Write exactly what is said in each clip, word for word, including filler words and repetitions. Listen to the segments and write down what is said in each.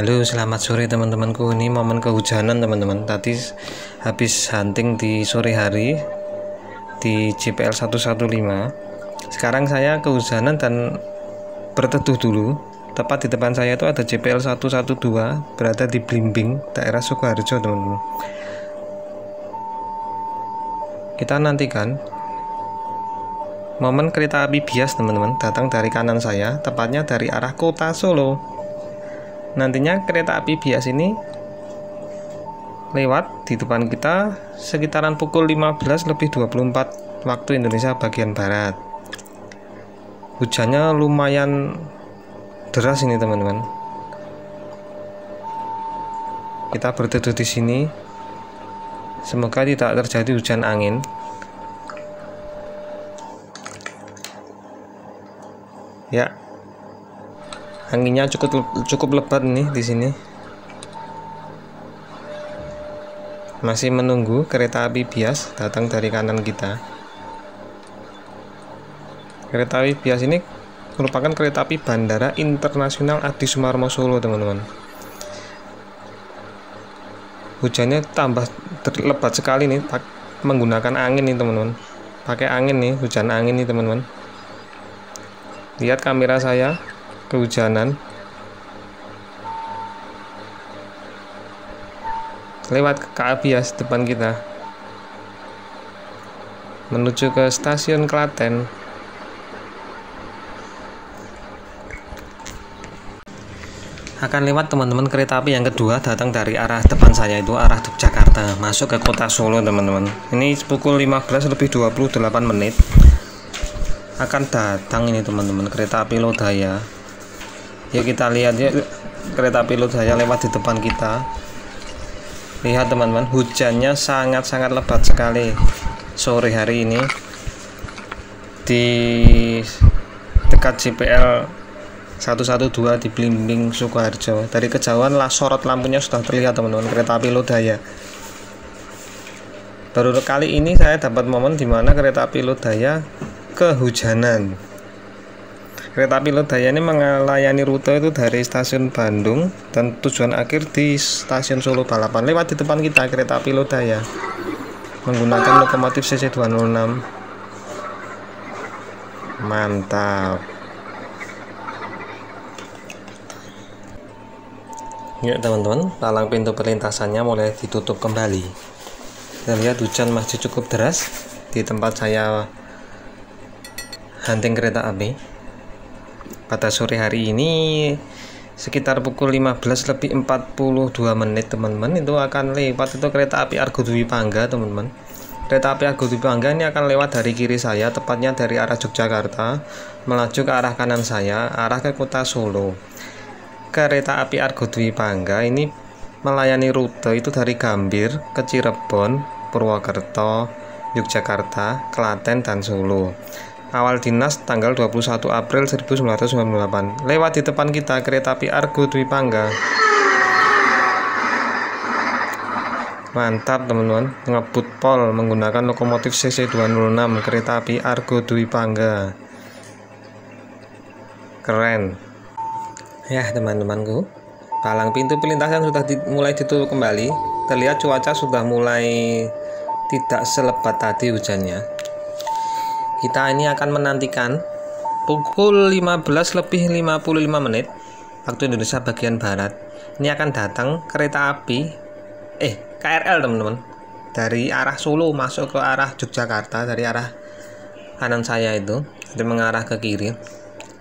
Halo, selamat sore teman-temanku. Ini momen kehujanan teman-teman. Tadi habis hunting di sore hari di J P L seratus lima belas. Sekarang saya kehujanan dan berteduh dulu. Tepat di depan saya itu ada J P L seratus dua belas berada di Blimbing, daerah Sukoharjo teman-teman. Kita nantikan momen kereta api bias teman-teman, datang dari kanan saya, tepatnya dari arah kota Solo. Nantinya kereta api bias ini lewat di depan kita sekitaran pukul lima belas lebih dua puluh empat waktu Indonesia bagian barat. Hujannya lumayan deras ini teman-teman. Kita berteduh di sini. Semoga tidak terjadi hujan angin. Ya. Anginnya cukup cukup lebat nih di sini. Masih menunggu kereta api bias datang dari kanan kita. Kereta api bias ini merupakan kereta api Bandara Internasional Adi Sumarmo Solo, teman-teman. Hujannya tambah lebat sekali nih, menggunakan angin nih, teman-teman. Pakai angin nih, hujan angin nih, teman-teman. Lihat kamera saya. Kehujanan. Lewat K R L bias depan kita menuju ke stasiun Klaten. Akan lewat teman-teman kereta api yang kedua, datang dari arah depan saya itu arah Yogyakarta, masuk ke kota Solo teman-teman. Ini pukul lima belas lebih dua puluh delapan menit akan datang ini teman-teman, kereta api Lodaya. Yuk kita lihat ya, kereta pilot saya lewat di depan kita. Lihat teman-teman, hujannya sangat-sangat lebat sekali sore hari ini di dekat J P L seratus dua belas di Blimbing Sukoharjo. Dari kejauhan lah sorot lampunya sudah terlihat teman-teman, kereta api Lodaya. Baru kali ini saya dapat momen dimana kereta api Lodaya kehujanan. Kereta api Lodaya ini melayani rute itu dari stasiun Bandung dan tujuan akhir di stasiun Solo Balapan. Lewat di depan kita kereta api Lodaya menggunakan lokomotif C C dua nol enam. Mantap. Ya teman-teman, palang pintu perlintasannya mulai ditutup kembali. Kita lihat hujan masih cukup deras di tempat saya hunting kereta api. Pada sore hari ini sekitar pukul lima belas lebih empat puluh dua menit teman-teman, itu akan lewat itu kereta api Argo Dwipangga teman-teman. Kereta api Argo Dwipangga ini akan lewat dari kiri saya, tepatnya dari arah Yogyakarta melaju ke arah kanan saya, arah ke kota Solo. Kereta api Argo Dwipangga ini melayani rute itu dari Gambir ke Cirebon, Purwokerto, Yogyakarta, Klaten dan Solo. Awal dinas tanggal dua puluh satu April seribu sembilan ratus sembilan puluh delapan. Lewat di depan kita kereta api Argo Dwipangga. Mantap teman-teman, ngebut pol menggunakan lokomotif C C dua nol enam kereta api Argo Dwipangga. Keren. Ya teman-temanku, palang pintu perlintasan sudah di, mulai ditutup kembali. Terlihat cuaca sudah mulai tidak selebat tadi hujannya. Kita ini akan menantikan pukul lima belas lebih lima puluh lima menit waktu Indonesia bagian barat. Ini akan datang kereta api eh K R L teman-teman, dari arah Solo masuk ke arah Yogyakarta dari arah kanan saya itu, jadi mengarah ke kiri.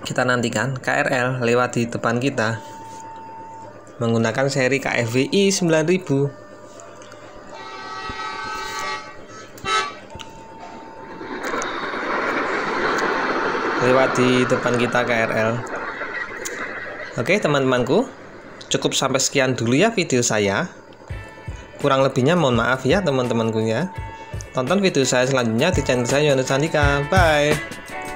Kita nantikan K R L lewat di depan kita menggunakan seri K F V I sembilan ribu. Lewat di depan kita K R L. Oke teman-temanku, cukup sampai sekian dulu ya video saya. Kurang lebihnya mohon maaf ya teman-temanku ya. Tonton video saya selanjutnya di channel saya Yoyo Yohanesandhika. Bye.